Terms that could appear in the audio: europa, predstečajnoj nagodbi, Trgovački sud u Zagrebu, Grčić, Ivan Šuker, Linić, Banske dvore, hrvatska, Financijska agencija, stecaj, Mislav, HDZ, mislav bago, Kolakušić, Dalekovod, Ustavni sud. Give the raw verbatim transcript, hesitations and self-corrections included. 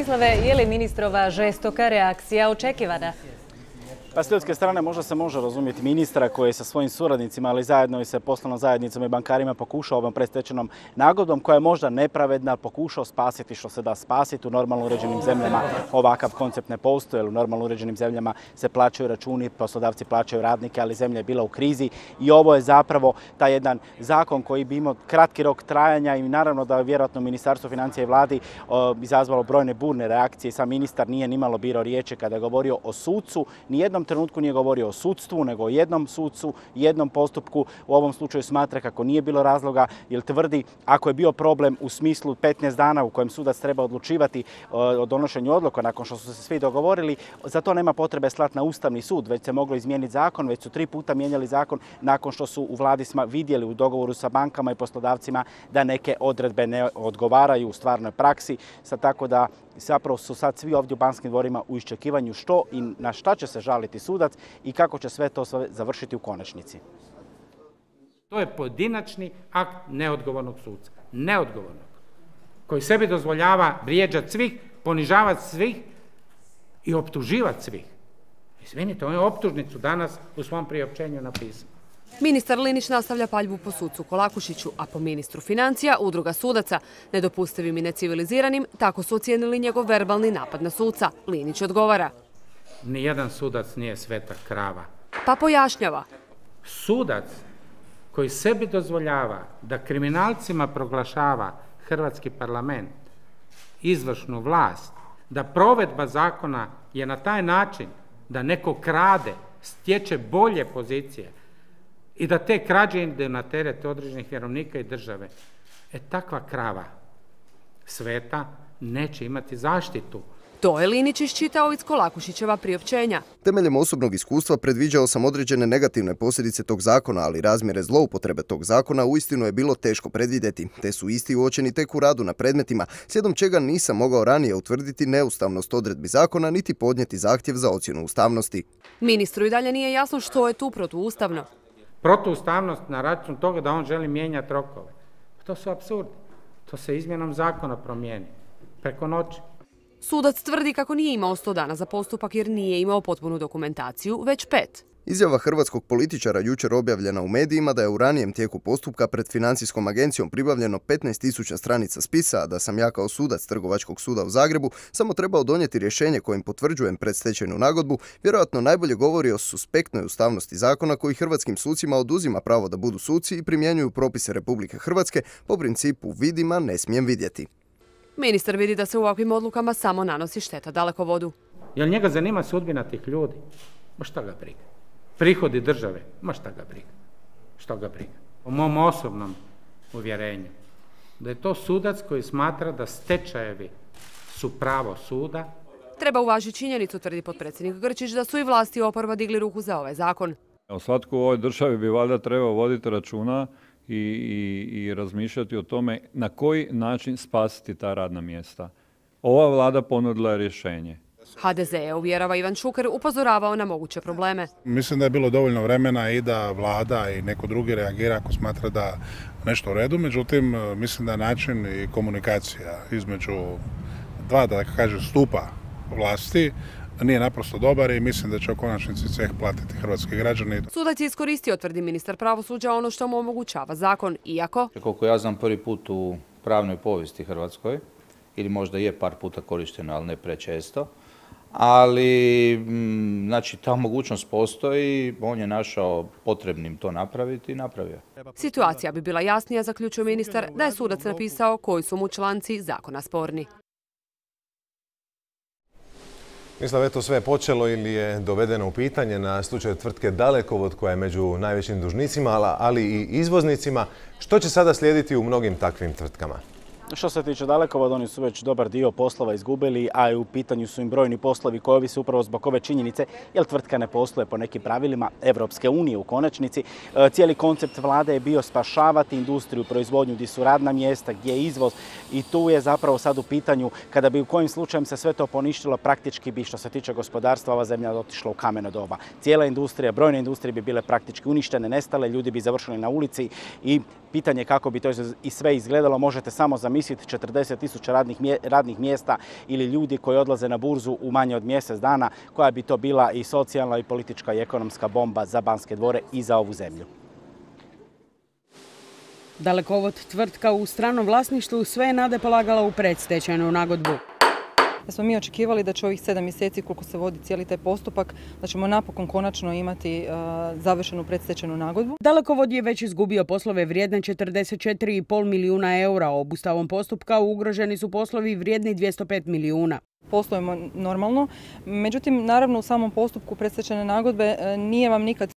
Mislave, je li ministrova žestoka reakcija očekivana? Pa s ljudske strane možda se može razumjeti ministra koji je sa svojim suradnicima, ali zajedno i sa poslovnom zajednicom i bankarima pokušao ovom predstečenom nagodbom koja je možda nepravedna, pokušao spasiti što se da spasiti. U normalno uređenim zemljama ovakav koncept ne postoje. U normalno uređenim zemljama se plaćaju računi, poslodavci plaćaju radnike, ali zemlja je bila u krizi i ovo je zapravo taj jedan zakon koji bi imao kratki rok trajanja i naravno da je vjerojatno Ministarstvo financija i vladi izazvalo brojne burne reakcije. Sam ministar nije nimalo birao riječi kada je govorio o sucu, nijednom trenutku nije govorio o sudstvu, nego o jednom sudcu, jednom postupku. U ovom slučaju smatra kako nije bilo razloga, jer tvrdi ako je bio problem u smislu petnaest dana u kojem sudac treba odlučivati o donošenju odluka nakon što su se svi dogovorili, za to nema potrebe slati na Ustavni sud, već se moglo izmijeniti zakon, već su tri puta mijenjali zakon nakon što su u vladi vidjeli u dogovoru sa bankama i poslodavcima da neke odredbe ne odgovaraju u stvarnoj praksi, tako da zapravo su sad svi ovdje u Banskim dvorima u iščekivanju što i na šta će se žaliti sudac i kako će sve to završiti u konačnici. To je pojedinačni akt neodgovornog suca, neodgovornog, koji sebi dozvoljava vrijeđati svih, ponižavati svih i optuživati svih. Izvinite, on je optužnicu danas u svom priopćenju napisao. Ministar Linić nastavlja paljbu po sucu Kolakušiću, a po ministru financija Udruga sudaca. Nedopustivim i neciviliziranim, tako su ocijenili njegov verbalni napad na suca. Linić odgovara. Nijedan sudac nije sveta krava. Pa pojašnjava. Sudac koji sebi dozvoljava da kriminalcima proglašava Hrvatski parlament, izvršnu vlast, da provedba zakona je na taj način da neko krade, stječe bolje pozicije, i da te krađe ide na teret određenih vjerovnika i države. E takva krava sveta neće imati zaštitu. To je Linić iščitao iz Kolakušićeva priopćenja. Temeljem osobnog iskustva predviđao sam određene negativne posljedice tog zakona, ali razmjere zloupotrebe tog zakona uistinu je bilo teško predvidjeti, te su isti uočeni tek u radu na predmetima, slijedom čega nisam mogao ranije utvrditi neustavnost odredbi zakona niti podnijeti zahtjev za ocjenu ustavnosti. Ministru i dalje nije jasno što je tu protuustavno. Protuustavnost na račun toga da on želi mijenjati rokove. To su apsurdi. To se izmjenom zakona promijeni. Preko noći. Sudac tvrdi kako nije imao sto dana za postupak jer nije imao potpunu dokumentaciju, već pet. Izjava hrvatskog političara jučer objavljena u medijima da je u ranijem tijeku postupka pred Financijskom agencijom pribavljeno petnaest tisuća stranica spisa, a da sam ja kao sudac Trgovačkog suda u Zagrebu samo trebao donijeti rješenje kojim potvrđujem predstečajnu nagodbu, vjerojatno najbolje govori o suspektnoj ustavnosti zakona koji hrvatskim sucima oduzima pravo da budu suci i primjenjuju propise Republike Hrvatske po principu vidima ne smijem vidjeti. Ministar vidi da se u ovakvim odlukama samo nanosi šteta Dalekovodu. Jel njega zanima sudbina tih ljudi? Ma šta ga briga? Prihodi države, ma šta ga briga, šta ga briga. Po mom osobnom uvjerenju, da je to sudac koji smatra da stečajevi su pravo suda. Treba uvažiti činjenicu, tvrdi potpredsjednik Grčić, da su i vlasti i oporba digli ruku za ovaj zakon. Svatko u ovoj državi bi valjda trebao voditi računa i, i, i razmišljati o tome na koji način spasiti ta radna mjesta. Ova vlada ponudila je rješenje. ha de ze je, uvjerava Ivan Šuker, upozoravao na moguće probleme. Mislim da je bilo dovoljno vremena i da vlada i neko drugi reagira ako smatra da nešto u redu. Međutim, mislim da je način i komunikacija između dva, da kažem, stupa vlasti nije naprosto dobar i mislim da će u konačnici ceh platiti hrvatski građani. Sudac je iskoristio, tvrdi ministar pravosuđa, ono što mu omogućava zakon, iako... Koliko ja znam, prvi put u pravnoj povijesti Hrvatskoj, ili možda je par puta korišteno, ali ne prečesto, ali znači, ta mogućnost postoji, on je našao potrebnim to napraviti i napravio. Situacija bi bila jasnija, zaključio ministar, da je sudac napisao koji su mu članci zakona sporni. Mislav, eto sve je počelo ili je dovedeno u pitanje na slučaju tvrtke Dalekovod koja je među najvećim dužnicima, ali i izvoznicima. Što će sada slijediti u mnogim takvim tvrtkama? Što se tiče Dalekovoda, oni su već dobar dio poslova izgubili, a i u pitanju su im brojni poslovi koji ovise upravo zbog ove činjenice, jer tvrtka ne posluje po nekim pravilima Evropske unije u konačnici. Cijeli koncept vlade je bio spašavati industriju, proizvodnju gdje su radna mjesta, gdje je izvoz i tu je zapravo sad u pitanju kada bi u kojim slučajem se sve to poništilo, praktički bi što se tiče gospodarstva ova zemlja otišla u kameno doba. Cijela industrija, brojne industrije bi bile praktički uništene, nestale, ljudi bi završili na ulici i pitanje kako bi to i sve izgledalo možete samo zamisliti. ovisiti četrdeset tisuća radnih mjesta ili ljudi koji odlaze na burzu u manje od mjesec dana, koja bi to bila i socijalna i politička i ekonomska bomba za Banske dvore i za ovu zemlju. Dalekovod, tvrtka u stranom vlasništvu, sve je nade polagala u predstečajnu nagodbu. Da smo mi očekivali da će ovih sedam mjeseci, koliko se vodi cijeli taj postupak, da ćemo napokon konačno imati završenu predstečajnu nagodbu. Dalekovod je već izgubio poslove vrijedne četrdeset četiri i pol milijuna eura. Obustavom postupka ugroženi su poslovi vrijedni dvjesto pet milijuna. Poslujemo normalno, međutim, naravno u samom postupku predstečajne nagodbe nije vam nikad